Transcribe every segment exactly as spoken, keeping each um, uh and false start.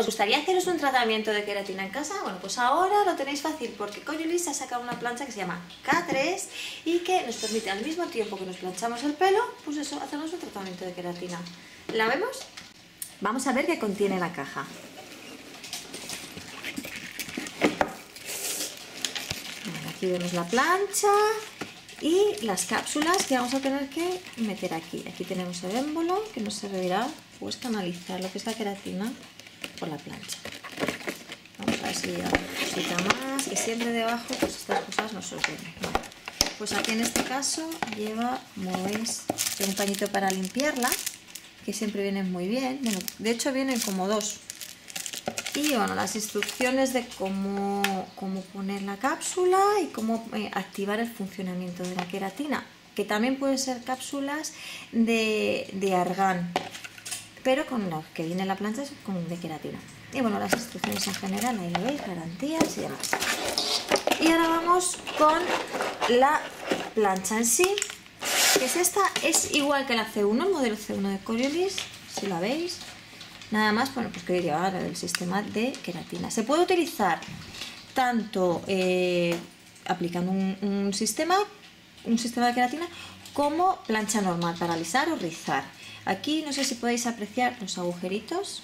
¿Os gustaría haceros un tratamiento de queratina en casa? Bueno, pues ahora lo tenéis fácil porque Corioliss ha sacado una plancha que se llama K tres y que nos permite al mismo tiempo que nos planchamos el pelo, pues eso, hacernos un tratamiento de queratina. ¿La vemos? Vamos a ver qué contiene la caja. Aquí vemos la plancha y las cápsulas que vamos a tener que meter aquí. Aquí tenemos el émbolo que nos servirá pues canalizar lo que es la queratina por la plancha. Vamos a ver si hay una cosita más, que siempre debajo pues estas cosas nos sorprenden. Bueno, pues aquí en este caso lleva, como veis, un pañito para limpiarla, que siempre vienen muy bien. Bueno, de hecho vienen como dos. Y bueno, las instrucciones de cómo, cómo poner la cápsula y cómo eh, activar el funcionamiento de la queratina, que también pueden ser cápsulas de, de argán, pero con la que viene la plancha es con de queratina. Y bueno, las instrucciones en general, ahí lo veis, garantías y demás. Y ahora vamos con la plancha en sí, que es esta, es igual que la C uno, el modelo C uno de Corioliss, si la veis. Nada más, bueno, pues que llevar el sistema de queratina. Se puede utilizar tanto eh, aplicando un, un sistema un sistema de queratina como plancha normal para alisar o rizar. Aquí no sé si podéis apreciar los agujeritos.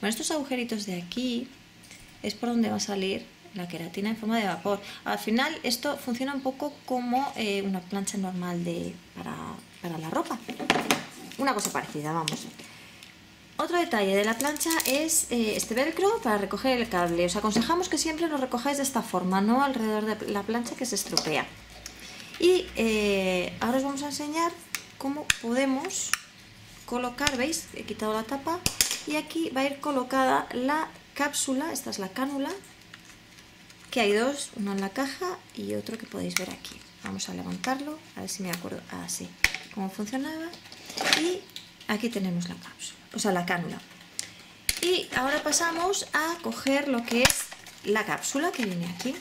Bueno, estos agujeritos de aquí es por donde va a salir la queratina en forma de vapor. Al final esto funciona un poco como eh, una plancha normal de, para, para la ropa. Una cosa parecida, vamos. Otro detalle de la plancha es eh, este velcro para recoger el cable. Os aconsejamos que siempre lo recojáis de esta forma, no alrededor de la plancha que se estropea. Y eh, ahora os vamos a enseñar cómo podemos colocar, veis, he quitado la tapa y aquí va a ir colocada la cápsula, esta es la cánula, que hay dos, uno en la caja y otro que podéis ver aquí. Vamos a levantarlo, a ver si me acuerdo, así, cómo funcionaba, y aquí tenemos la cápsula. O sea, la cánula. Y ahora pasamos a coger lo que es la cápsula que viene aquí.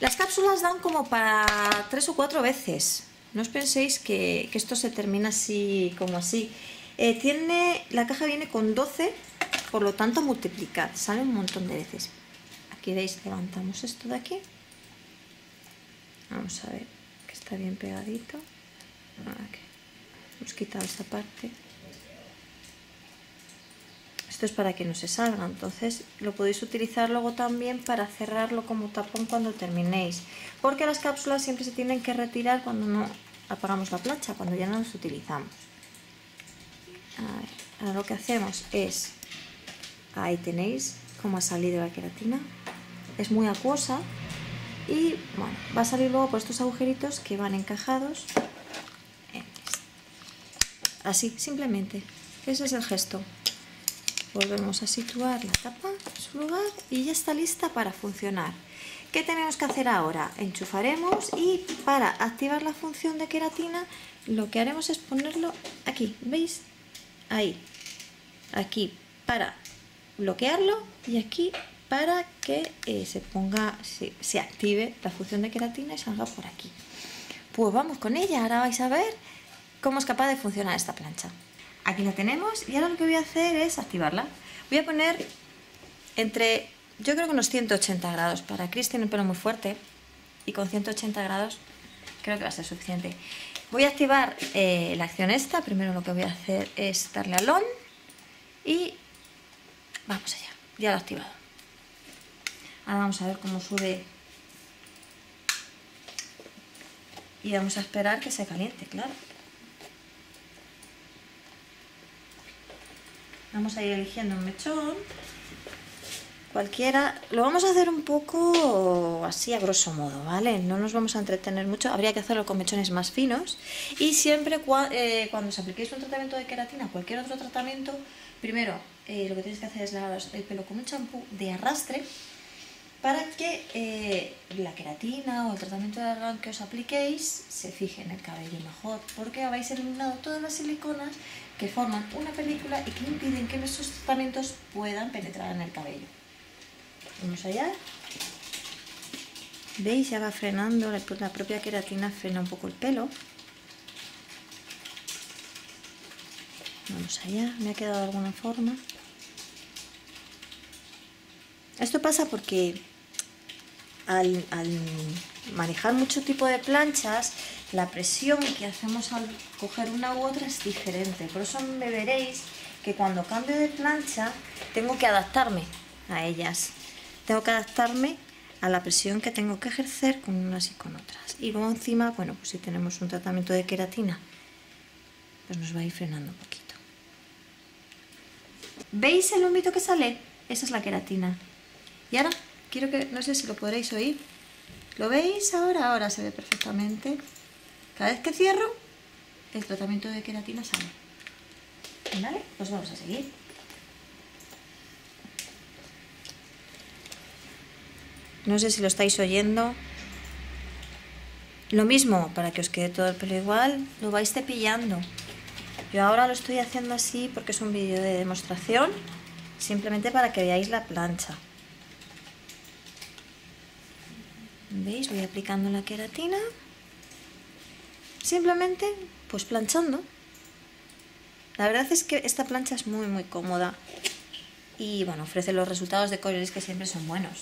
Las cápsulas dan como para tres o cuatro veces. No os penséis que, que esto se termina así como así. Eh, tiene, la caja viene con doce, por lo tanto multiplicad, sale un montón de veces. Aquí veis, levantamos esto de aquí. Vamos a ver que está bien pegadito. Aquí. Hemos quitado esta parte. Esto es para que no se salga, entonces lo podéis utilizar luego también para cerrarlo como tapón cuando terminéis, porque las cápsulas siempre se tienen que retirar cuando no apagamos la plancha, cuando ya no las utilizamos. A ver, ahora lo que hacemos es, ahí tenéis cómo ha salido la queratina, es muy acuosa y bueno, va a salir luego por estos agujeritos que van encajados. Así, simplemente. Ese es el gesto. Volvemos a situar la tapa en su lugar y ya está lista para funcionar. ¿Qué tenemos que hacer ahora? Enchufaremos y para activar la función de queratina lo que haremos es ponerlo aquí, ¿veis? Ahí. Aquí para bloquearlo y aquí para que eh, se ponga, se, se active la función de queratina y salga por aquí. Pues vamos con ella, ahora vais a ver cómo es capaz de funcionar esta plancha. Aquí la tenemos y ahora lo que voy a hacer es activarla. Voy a poner entre, yo creo que unos ciento ochenta grados. Para Chris tiene un pelo muy fuerte y con ciento ochenta grados creo que va a ser suficiente. Voy a activar eh, la acción esta. Primero lo que voy a hacer es darle al on y vamos allá. Ya lo he activado. Ahora vamos a ver cómo sube y vamos a esperar que se caliente, claro. Vamos a ir eligiendo un mechón, cualquiera. Lo vamos a hacer un poco así a grosso modo, ¿vale? No nos vamos a entretener mucho, habría que hacerlo con mechones más finos. Y siempre cua eh, cuando os apliquéis un tratamiento de queratina, cualquier otro tratamiento, primero eh, lo que tenéis que hacer es lavaros el pelo con un champú de arrastre para que eh, la queratina o el tratamiento de argán que os apliquéis se fije en el cabello mejor, porque habéis eliminado todas las siliconas que forman una película y que impiden que nuestros tratamientos puedan penetrar en el cabello. Vamos allá. ¿Veis? Ya va frenando, la propia queratina frena un poco el pelo. Vamos allá, me ha quedado de alguna forma. Esto pasa porque al, al manejar mucho tipo de planchas, la presión que hacemos al coger una u otra es diferente. Por eso me veréis que cuando cambio de plancha tengo que adaptarme a ellas. Tengo que adaptarme a la presión que tengo que ejercer con unas y con otras. Y luego encima, bueno, pues si tenemos un tratamiento de queratina, pues nos va a ir frenando un poquito. ¿Veis el humito que sale? Esa es la queratina. Y ahora, quiero que, no sé si lo podréis oír. ¿Lo veis ahora? Ahora se ve perfectamente. Cada vez que cierro, el tratamiento de queratina sale. ¿Vale? Pues vamos a seguir. No sé si lo estáis oyendo. Lo mismo, para que os quede todo el pelo igual, lo vais cepillando. Yo ahora lo estoy haciendo así porque es un vídeo de demostración, simplemente para que veáis la plancha. ¿Veis? Voy aplicando la queratina. Simplemente, pues planchando. La verdad es que esta plancha es muy, muy cómoda. Y bueno, ofrece los resultados de Corioliss que siempre son buenos.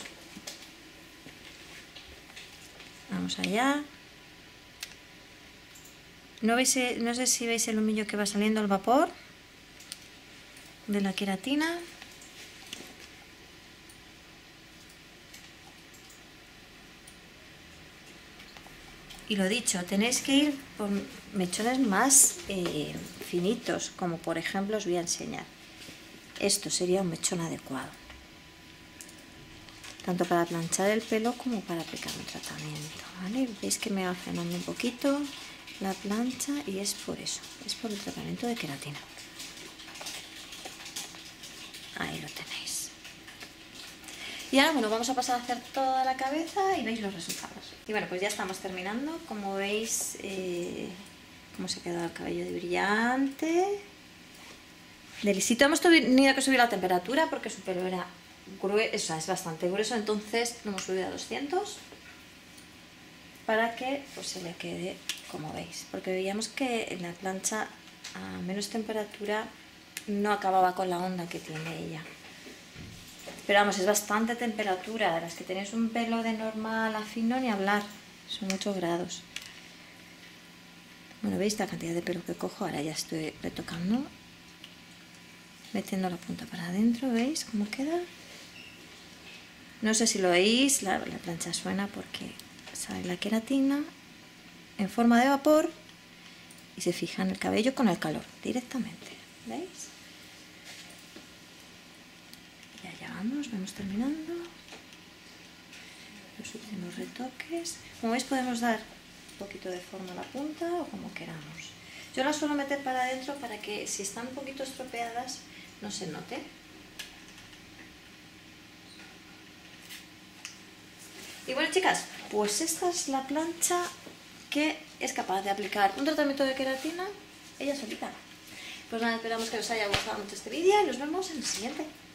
Vamos allá. ¿No, veis, no sé si veis el humillo que va saliendo al vapor de la queratina. Y lo dicho, tenéis que ir por mechones más eh, finitos, como por ejemplo os voy a enseñar. Esto sería un mechón adecuado, tanto para planchar el pelo como para aplicar un tratamiento, ¿vale? Veis que me va frenando un poquito la plancha y es por eso, es por el tratamiento de queratina. Ahí lo tenéis. Y ahora, bueno, vamos a pasar a hacer toda la cabeza y veis los resultados. Y bueno, pues ya estamos terminando. Como veis, eh, cómo se ha quedado el cabello de brillante, de lisito. Hemos tenido que subir la temperatura porque su pelo era grueso, o sea, es bastante grueso, entonces lo hemos subido a doscientos para que pues, se le quede como veis. Porque veíamos que en la plancha a menos temperatura no acababa con la onda que tiene ella. Pero vamos, es bastante temperatura, de las que tenéis un pelo de normal a fino ni hablar, son ocho grados. Bueno, veis la cantidad de pelo que cojo, ahora ya estoy retocando, metiendo la punta para adentro, ¿veis cómo queda? No sé si lo oís, la, la plancha suena porque sale la queratina en forma de vapor y se fija en el cabello con el calor directamente, ¿veis? Ya, ya vamos, vamos terminando los últimos retoques. Como veis podemos dar un poquito de forma a la punta o como queramos. Yo las suelo meter para adentro para que si están un poquito estropeadas no se note. Y bueno, chicas, pues esta es la plancha que es capaz de aplicar un tratamiento de queratina ella solita. Pues nada, esperamos que os haya gustado mucho este vídeo y nos vemos en el siguiente.